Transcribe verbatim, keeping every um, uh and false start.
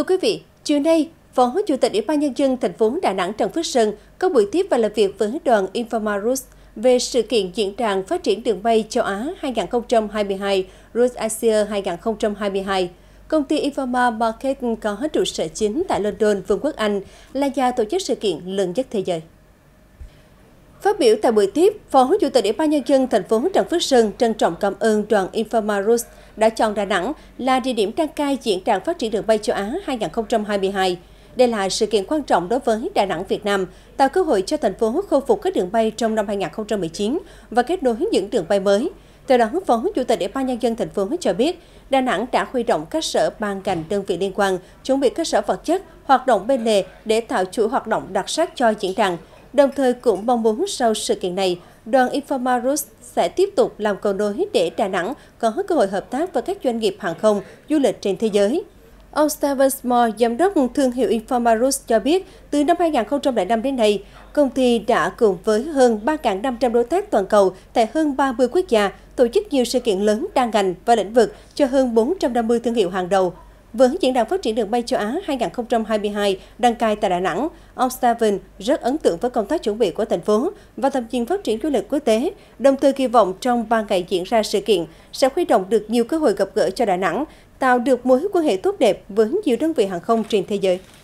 Thưa quý vị, chiều nay, Phó Chủ tịch Ủy ban Nhân dân thành phố Đà Nẵng Trần Phước Sơn có buổi tiếp và làm việc với đoàn Informa Rus về sự kiện diễn đàn phát triển đường bay châu Á hai nghìn không trăm hai mươi hai, Routes Asia hai nghìn không trăm hai mươi hai. Công ty Informa Market có trụ sở chính tại London, Vương quốc Anh, là nhà tổ chức sự kiện lớn nhất thế giới. Phát biểu tại buổi tiếp, Phó Chủ tịch Ủy ban Nhân dân thành phố Trần Phước Sơn trân trọng cảm ơn đoàn Informa Routes đã chọn Đà Nẵng là địa điểm đăng cai diễn đàn phát triển đường bay châu Á hai nghìn không trăm hai mươi hai. Đây là sự kiện quan trọng đối với Đà Nẵng Việt Nam, tạo cơ hội cho thành phố khôi phục các đường bay trong năm hai nghìn không trăm mười chín và kết nối những đường bay mới. Theo đó, Phó Chủ tịch Ủy ban Nhân dân thành phố cho biết, Đà Nẵng đã huy động các sở ban ngành đơn vị liên quan, chuẩn bị cơ sở vật chất, hoạt động bên lề để tạo chuỗi hoạt động đặc sắc cho diễn đàn. Đồng thời cũng mong muốn sau sự kiện này, đoàn Informa Rus sẽ tiếp tục làm cầu nối để Đà Nẵng có cơ hội hợp tác với các doanh nghiệp hàng không, du lịch trên thế giới. Ông Steven Smore, giám đốc thương hiệu Informa Rus cho biết, từ năm hai nghìn không trăm lẻ năm đến nay, công ty đã cùng với hơn ba nghìn năm trăm đối tác toàn cầu tại hơn ba mươi quốc gia tổ chức nhiều sự kiện lớn đa ngành và lĩnh vực cho hơn bốn trăm năm mươi thương hiệu hàng đầu. Với diễn đàn phát triển đường bay châu Á hai nghìn không trăm hai mươi hai đăng cai tại Đà Nẵng, ông Stavin rất ấn tượng với công tác chuẩn bị của thành phố và tầm nhìn phát triển du lịch quốc tế, đồng thời kỳ vọng trong ba ngày diễn ra sự kiện sẽ huy động được nhiều cơ hội gặp gỡ cho Đà Nẵng, tạo được mối quan hệ tốt đẹp với nhiều đơn vị hàng không trên thế giới.